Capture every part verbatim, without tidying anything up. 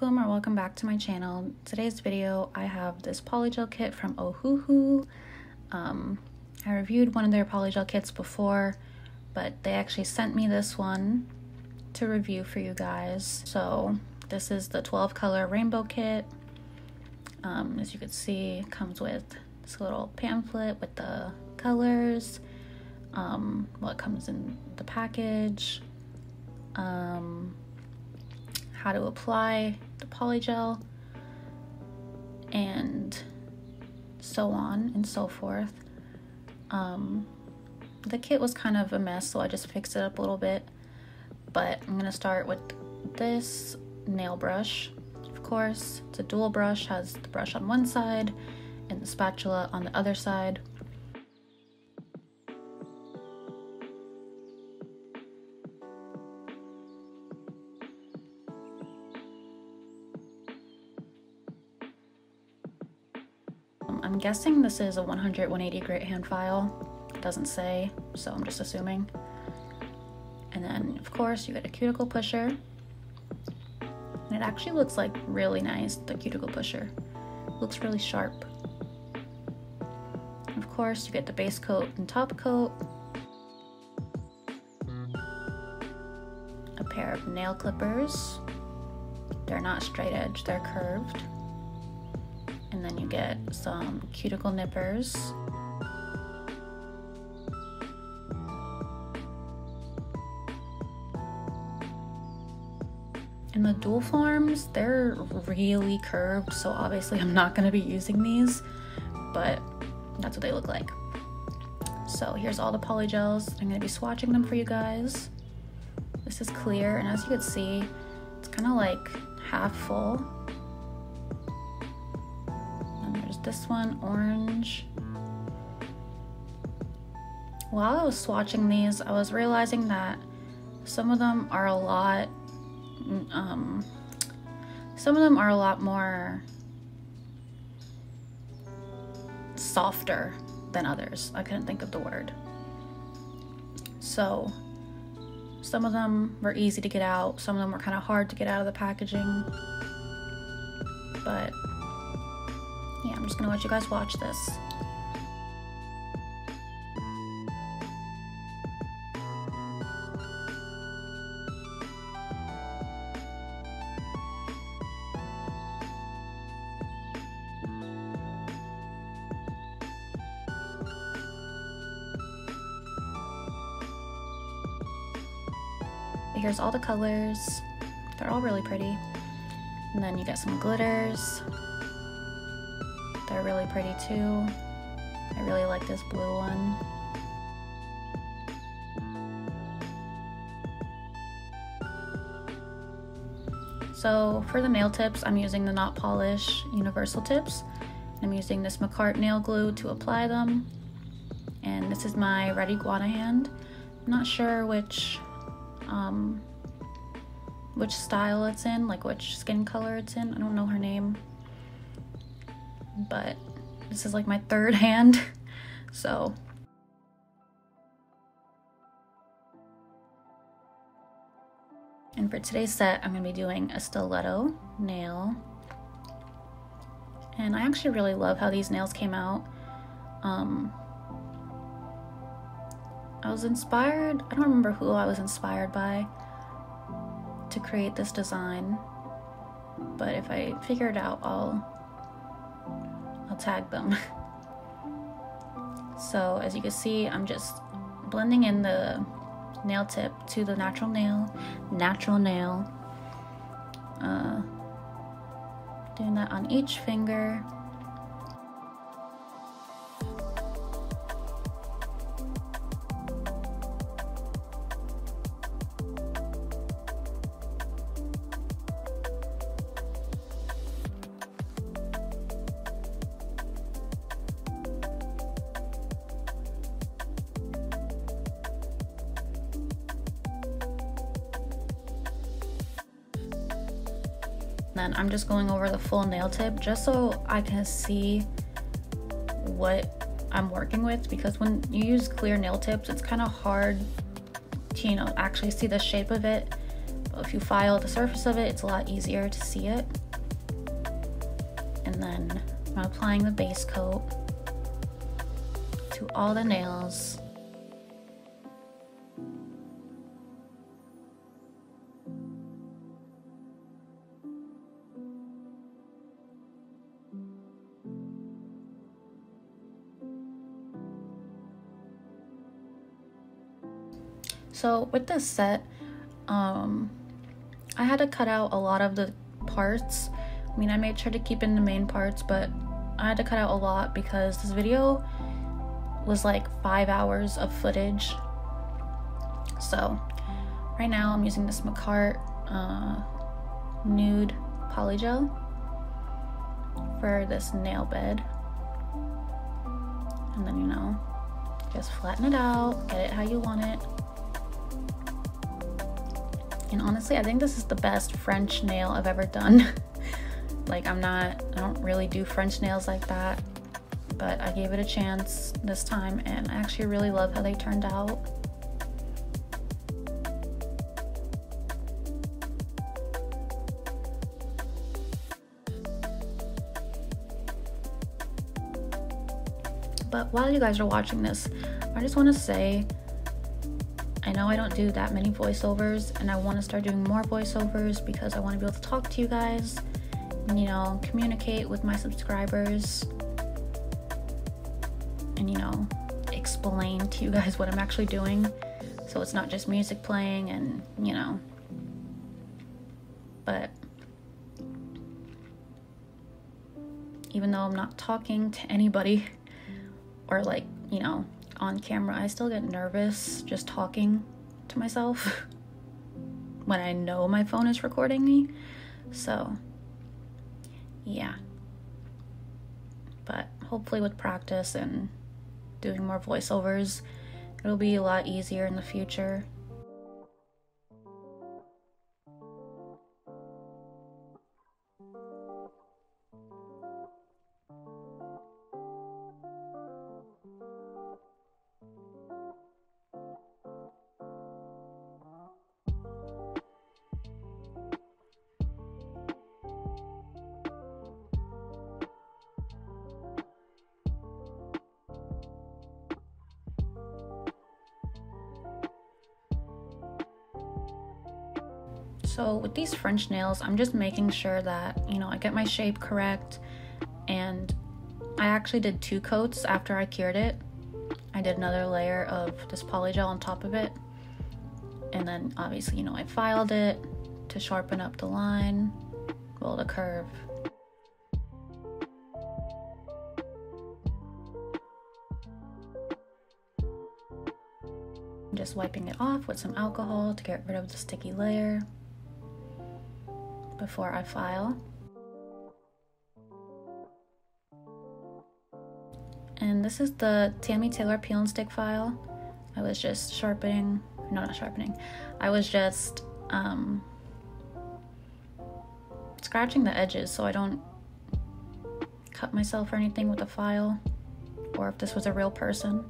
Welcome or welcome back to my channel. Today's video, I have this polygel kit from Ohuhu. Um, I reviewed one of their polygel kits before, but they actually sent me this one to review for you guys. So this is the twelve color rainbow kit. Um, as you can see, it comes with this little pamphlet with the colors, um, what comes in the package, um, how to apply the polygel, and so on and so forth. Um, the kit was kind of a mess, so I just fixed it up a little bit, but I'm gonna start with this nail brush. Of course, it's a dual brush, has the brush on one side and the spatula on the other side. I'm guessing this is a one hundred to one eighty grit hand file. It doesn't say, so I'm just assuming. And then of course you get a cuticle pusher, and it actually looks like really nice. The cuticle pusher looks really sharp. And of course you get the base coat and top coat, a pair of nail clippers. They're not straight edge, they're curved. And then you get some cuticle nippers, and the dual forms, they're really curved, so obviously I'm not going to be using these, but that's what they look like. So here's all the polygels. I'm going to be swatching them for you guys. This is clear, and as you can see, it's kind of like half full. This one, orange. While I was swatching these, I was realizing that some of them are a lot, um, some of them are a lot more softer than others. I couldn't think of the word. So some of them were easy to get out, some of them were kind of hard to get out of the packaging, but yeah, I'm just gonna let you guys watch this. Here's all the colors. They're all really pretty. And then you get some glitters. They're really pretty too. I really like this blue one. So for the nail tips, I'm using the Not Polish universal tips. I'm using this McCart nail glue to apply them, and this is my Red Iguana hand. I'm not sure which um, which style it's in, like which skin color it's in. I don't know her name, but this is like my third hand, so. And for today's set, I'm gonna be doing a stiletto nail. And I actually really love how these nails came out. Um, I was inspired, I don't remember who I was inspired by to create this design, but if I figure it out, I'll I'll tag them. So as you can see, I'm just blending in the nail tip to the natural nail, natural nail. Uh, doing that on each finger. Then I'm just going over the full nail tip just so I can see what I'm working with, because when you use clear nail tips, it's kind of hard to, you know, actually see the shape of it. if you file the surface of it, it's a lot easier to see it. And then I'm applying the base coat to all the nails. So with this set, um, I had to cut out a lot of the parts. I mean, I made sure to keep in the main parts, but I had to cut out a lot because this video was like five hours of footage. So right now I'm using this McCart uh, nude polygel for this nail bed. And then, you know, just flatten it out, get it how you want it. And honestly, I think this is the best French nail I've ever done. Like, I'm not, I don't really do French nails like that, but I gave it a chance this time and I actually really love how they turned out. But while you guys are watching this, I just want to say, I know I don't do that many voiceovers, and I want to start doing more voiceovers because I want to be able to talk to you guys and, you know, communicate with my subscribers and, you know, explain to you guys what I'm actually doing, so it's not just music playing and, you know, but even though I'm not talking to anybody or, like, you know, on camera, I still get nervous just talking to myself when I know my phone is recording me. So yeah, but hopefully with practice and doing more voiceovers, it'll be a lot easier in the future. So with these French nails, I'm just making sure that, you know, I get my shape correct, and I actually did two coats after I cured it. I did another layer of this polygel on top of it, and then obviously, you know, I filed it to sharpen up the line, well, the curve. Just wiping it off with some alcohol to get rid of the sticky layer before I file. And this is the Tammy Taylor peel and stick file. I was just sharpening, no, not sharpening. I was just um, scratching the edges so I don't cut myself or anything with the file, or if this was a real person.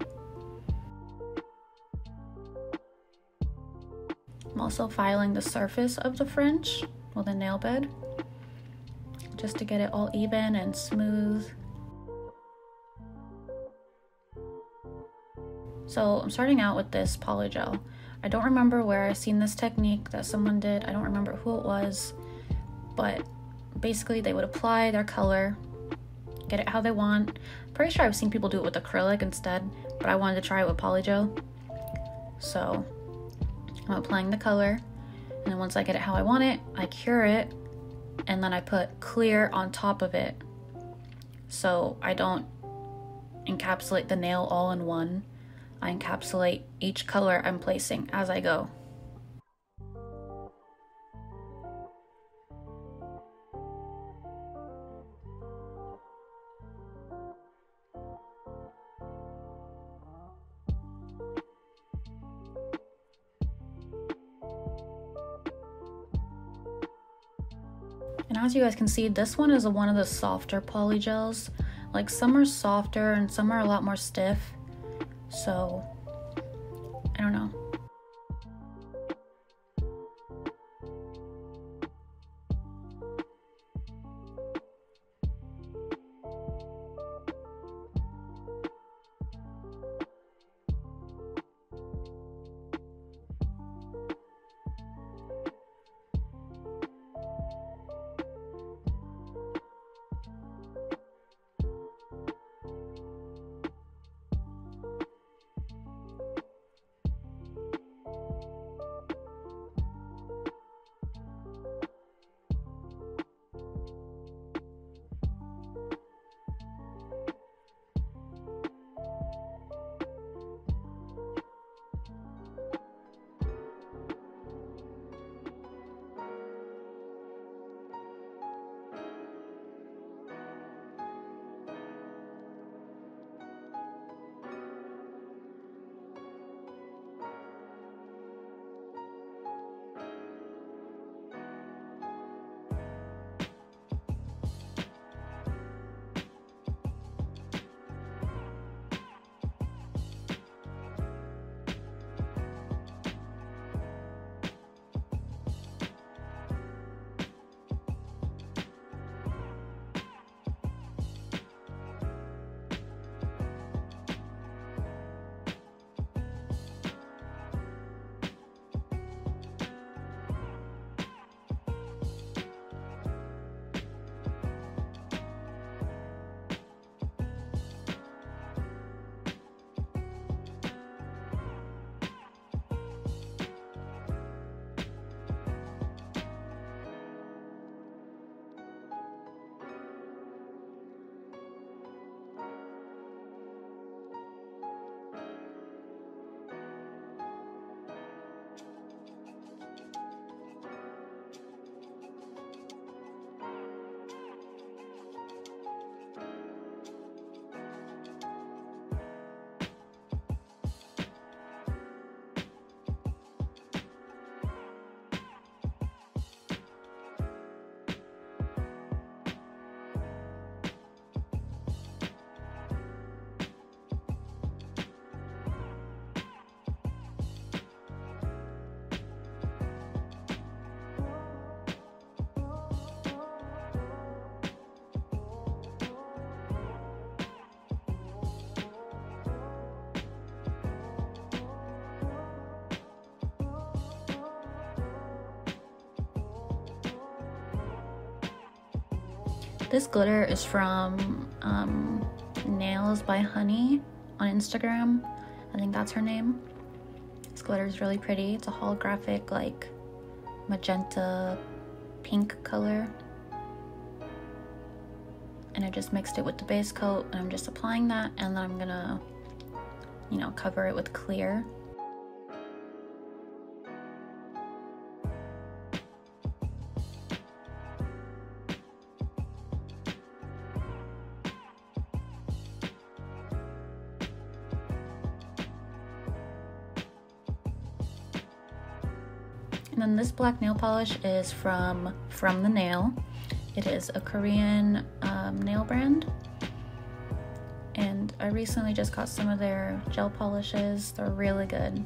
I'm also filing the surface of the French, well, the nail bed, just to get it all even and smooth. So I'm starting out with this polygel. I don't remember where I seen this technique that someone did. I don't remember who it was, but basically they would apply their color, get it how they want. Pretty sure I've seen people do it with acrylic instead, but I wanted to try it with polygel. So I'm applying the color, and then once I get it how I want it, I cure it, and then I put clear on top of it so I don't encapsulate the nail all in one. I encapsulate each color I'm placing as I go. And as you guys can see, this one is one of the softer polygels. Like, some are softer and some are a lot more stiff. So, I don't know. This glitter is from um, Nails by Honey on Instagram. I think that's her name. This glitter is really pretty. It's a holographic, like, magenta pink color. And I just mixed it with the base coat, and I'm just applying that, and then I'm gonna, you know, cover it with clear. And then this black nail polish is from From the Nail. It is a Korean um, nail brand. And I recently just got some of their gel polishes. They're really good.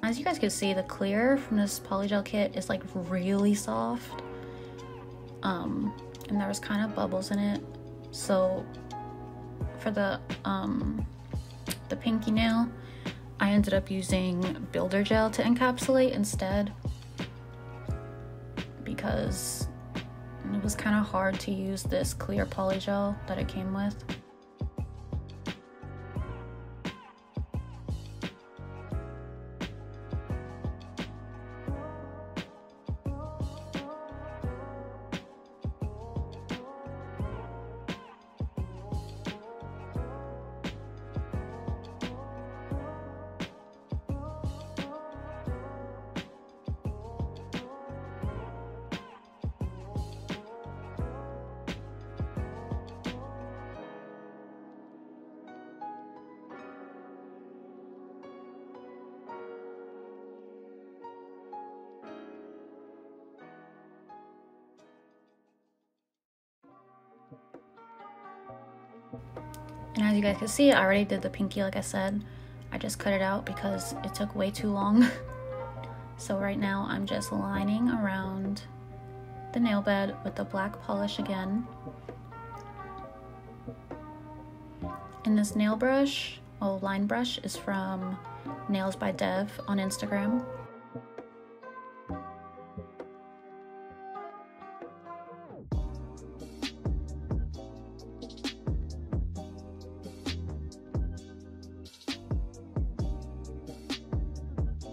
As you guys can see, the clear from this polygel kit is like really soft, um, and there was kind of bubbles in it. So for the um, the pinky nail, I ended up using builder gel to encapsulate instead, because it was kind of hard to use this clear polygel that it came with. And as you guys can see, I already did the pinky, like I said. I just cut it out because it took way too long. So right now I'm just lining around the nail bed with the black polish again. And this nail brush, well, line brush, is from Nails by Dev on Instagram.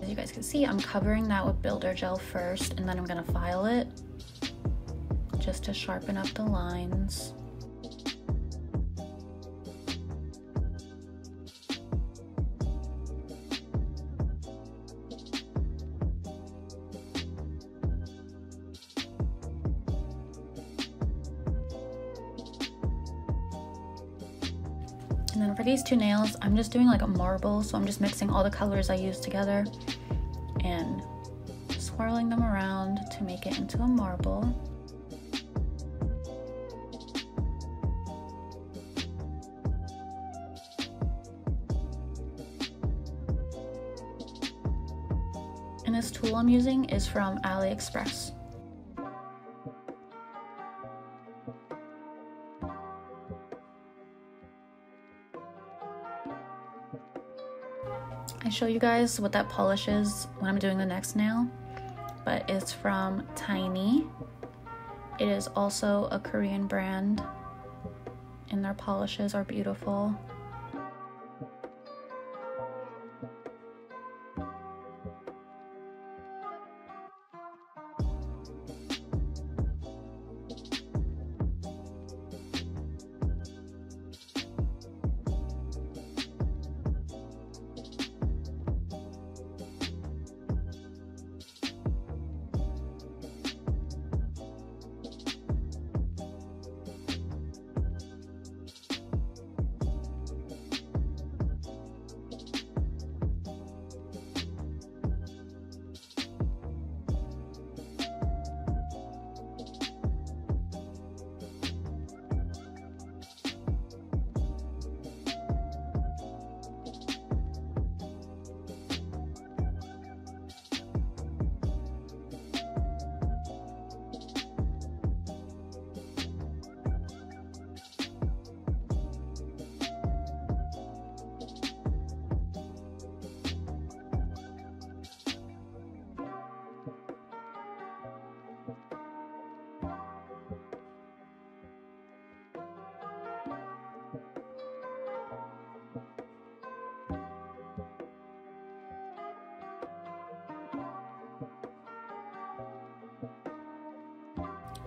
You guys can see I'm covering that with builder gel first, and then I'm gonna file it just to sharpen up the lines. And then for these two nails, I'm just doing like a marble, so I'm just mixing all the colors I used together and swirling them around to make it into a marble. And this tool I'm using is from AliExpress. I show you guys what that polish is when I'm doing the next nail, but it's from Tiny. It is also a Korean brand, and their polishes are beautiful.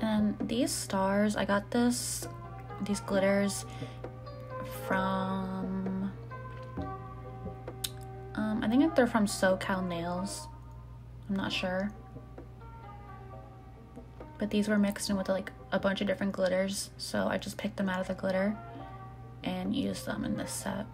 And these stars, I got this, these glitters from, um, I think they're from SoCal Nails. I'm not sure. But these were mixed in with like a bunch of different glitters. So I just picked them out of the glitter and used them in this set.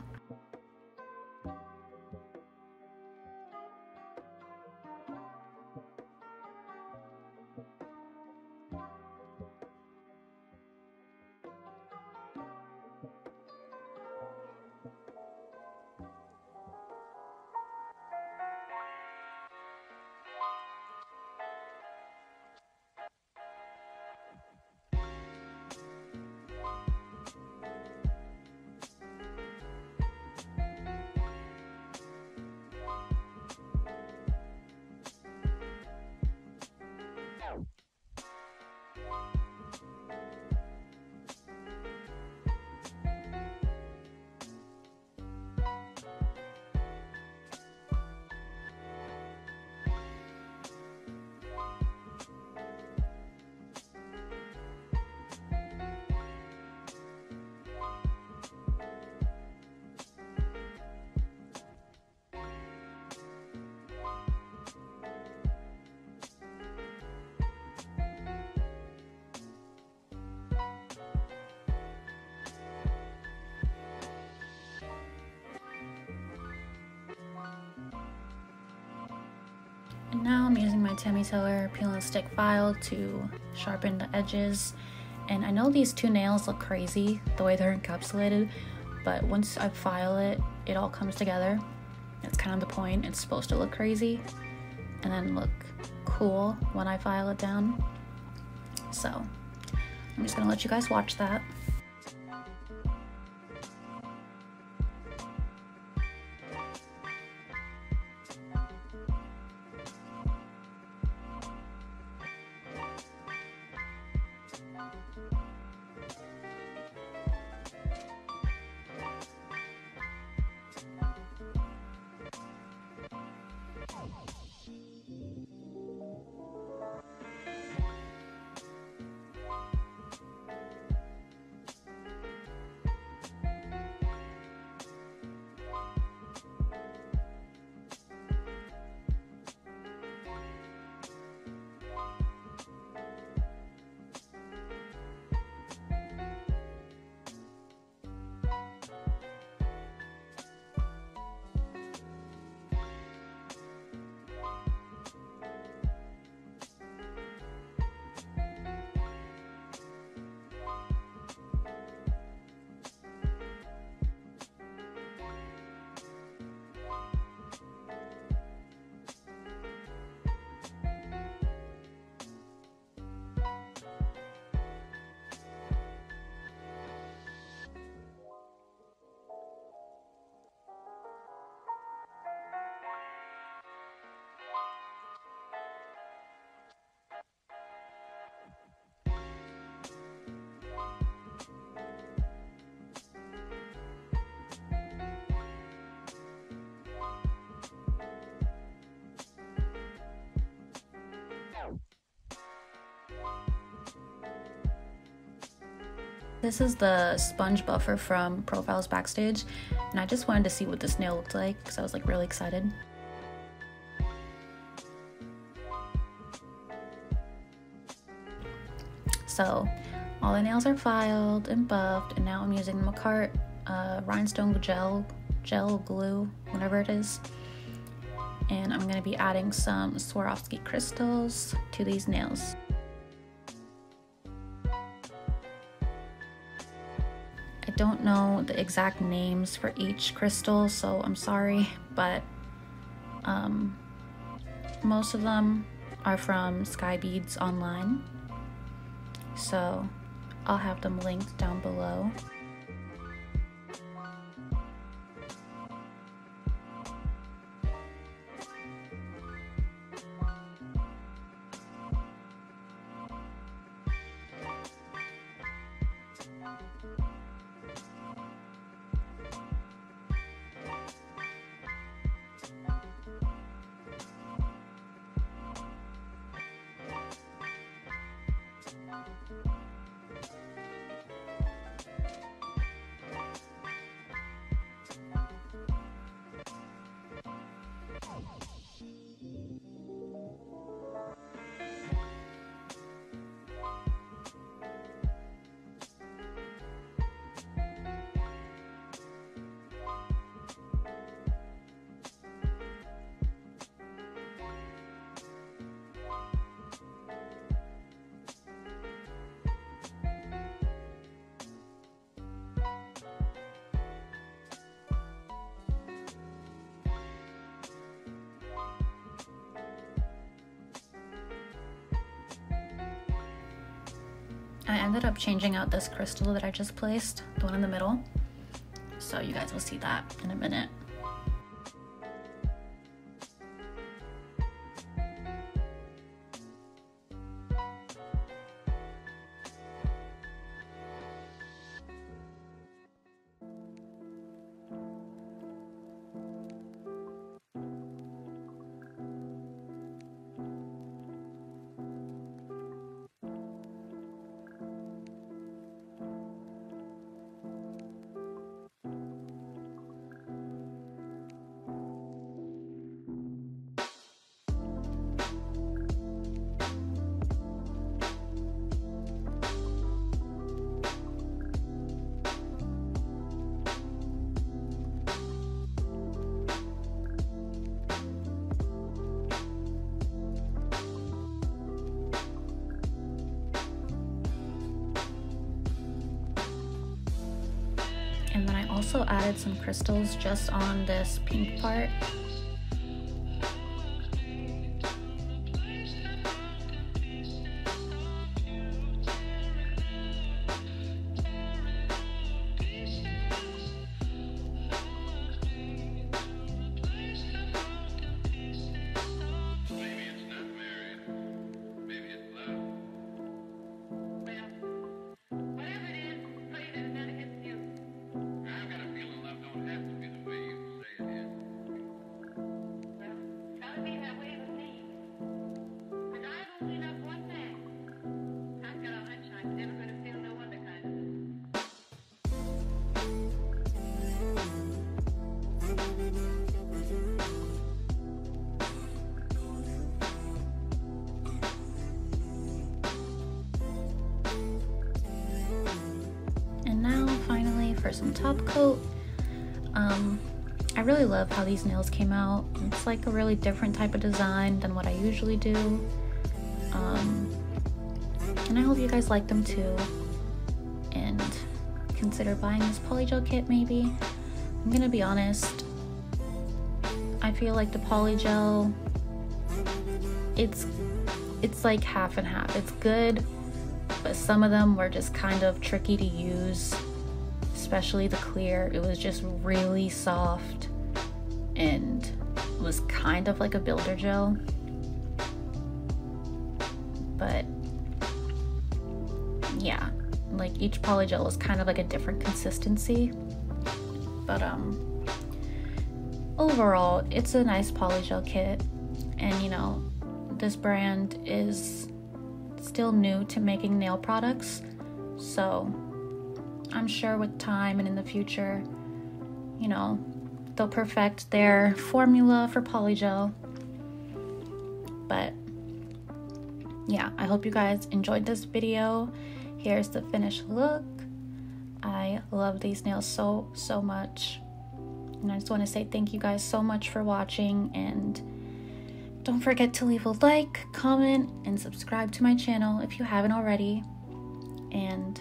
Now I'm using my Tammy Taylor peel and stick file to sharpen the edges. And I know these two nails look crazy the way they're encapsulated, but once I file it, it all comes together. That's kind of the point. It's supposed to look crazy and then look cool when I file it down. So I'm just gonna let you guys watch that. This is the sponge buffer from Profiles Backstage, and I just wanted to see what this nail looked like because I was like really excited. So all the nails are filed and buffed, and now I'm using the McCart uh, rhinestone gel, gel glue, whatever it is. And I'm going to be adding some Swarovski crystals to these nails. Don't know the exact names for each crystal, so I'm sorry, but um, most of them are from Skybeads online, so I'll have them linked down below. I ended up changing out this crystal that I just placed, the one in the middle. So you guys will see that in a minute. And then I also added some crystals just on this pink part. For some top coat. Um, I really love how these nails came out. It's like a really different type of design than what I usually do. Um, and I hope you guys like them too. And consider buying this polygel kit maybe. I'm gonna be honest. I feel like the polygel, it's, it's like half and half. It's good, but some of them were just kind of tricky to use. Especially the clear, it was just really soft and was kind of like a builder gel, but yeah, like each polygel is kind of like a different consistency, but um overall it's a nice polygel kit. And you know, this brand is still new to making nail products, so I'm sure with time and in the future, you know, they'll perfect their formula for polygel. But yeah, I hope you guys enjoyed this video. Here's the finished look. I love these nails so, so much. And I just want to say thank you guys so much for watching. And don't forget to leave a like, comment, and subscribe to my channel if you haven't already. And